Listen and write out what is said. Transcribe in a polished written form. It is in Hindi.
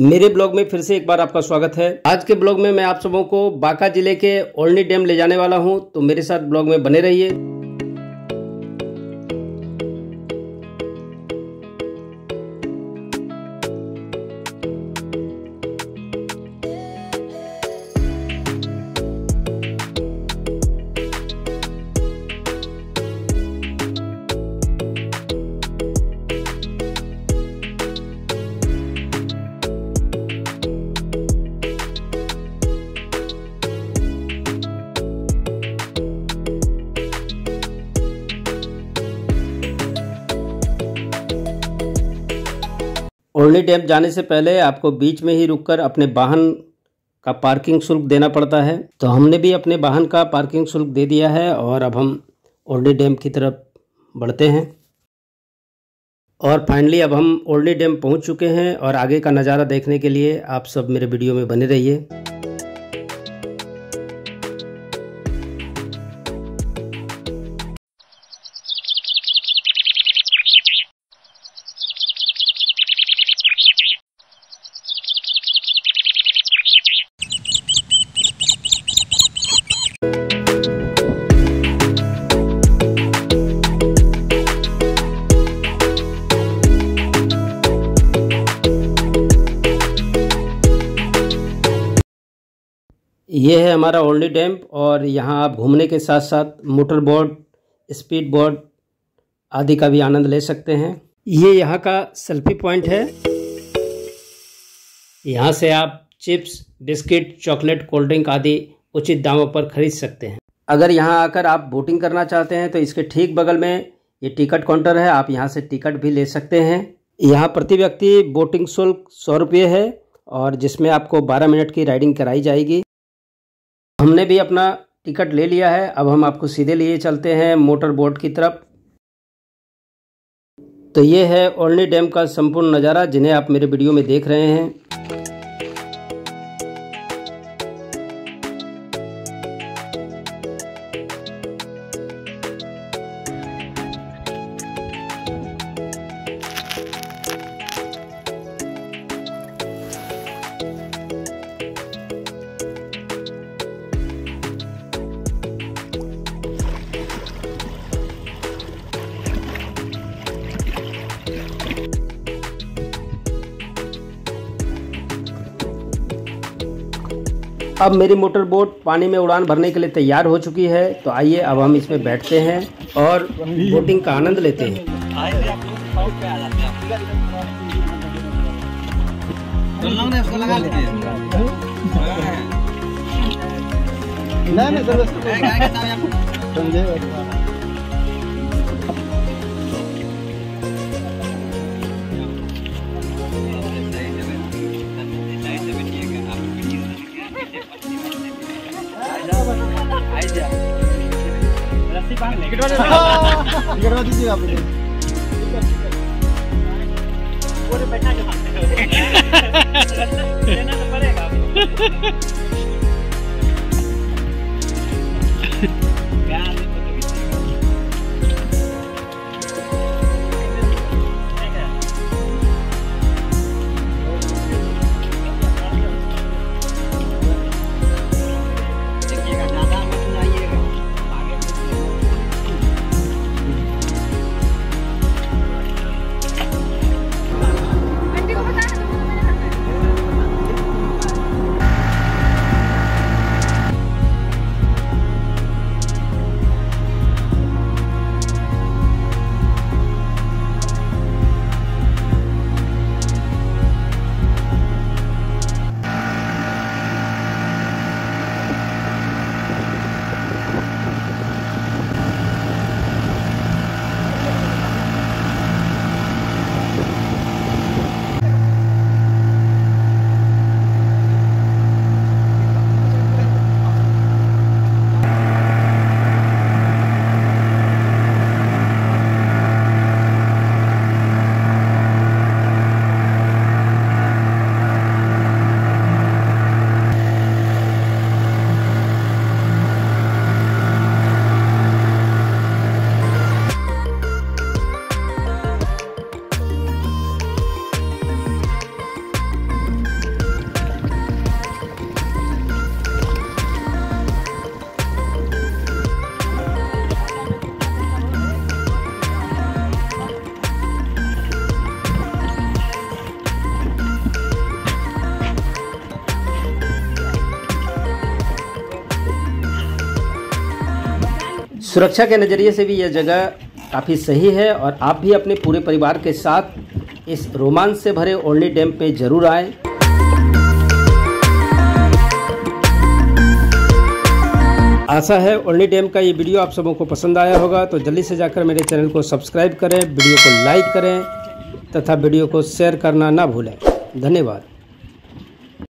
मेरे ब्लॉग में फिर से एक बार आपका स्वागत है। आज के ब्लॉग में मैं आप सबों को बाँका जिले के ओढ़नी डैम ले जाने वाला हूं, तो मेरे साथ ब्लॉग में बने रहिए। ओढ़नी डैम जाने से पहले आपको बीच में ही रुककर अपने वाहन का पार्किंग शुल्क देना पड़ता है, तो हमने भी अपने वाहन का पार्किंग शुल्क दे दिया है और अब हम ओढ़नी डैम की तरफ बढ़ते हैं। और फाइनली अब हम ओढ़नी डैम पहुंच चुके हैं और आगे का नज़ारा देखने के लिए आप सब मेरे वीडियो में बने रहिए। ये है हमारा ओढ़नी डैम और यहाँ आप घूमने के साथ साथ मोटर बोट, स्पीड बोट आदि का भी आनंद ले सकते हैं। ये यहाँ का सेल्फी पॉइंट है। यहाँ से आप chips, biscuit, chocolate, cold drink आदि उचित दामों पर खरीद सकते हैं। अगर यहाँ आकर आप बोटिंग करना चाहते हैं तो इसके ठीक बगल में ये टिकट काउंटर है, आप यहाँ से टिकट भी ले सकते हैं। यहाँ प्रति व्यक्ति बोटिंग शुल्क 100 रुपये है और जिसमें आपको 12 मिनट की राइडिंग कराई जाएगी। हमने भी अपना टिकट ले लिया है, अब हम आपको सीधे लिए चलते हैं मोटर बोट की तरफ। तो ये है ओढ़नी डैम का संपूर्ण नज़ारा जिन्हें आप मेरे वीडियो में देख रहे हैं। अब मेरी मोटर बोट पानी में उड़ान भरने के लिए तैयार हो चुकी है, तो आइए अब हम इसमें बैठते हैं और बोटिंग का आनंद लेते हैं। सुरक्षा के नज़रिए से भी यह जगह काफ़ी सही है और आप भी अपने पूरे परिवार के साथ इस रोमांच से भरे ओढ़नी डैम पे ज़रूर आएँ। आशा है ओढ़नी डैम का ये वीडियो आप सबों को पसंद आया होगा, तो जल्दी से जाकर मेरे चैनल को सब्सक्राइब करें, वीडियो को लाइक करें तथा वीडियो को शेयर करना ना भूलें। धन्यवाद।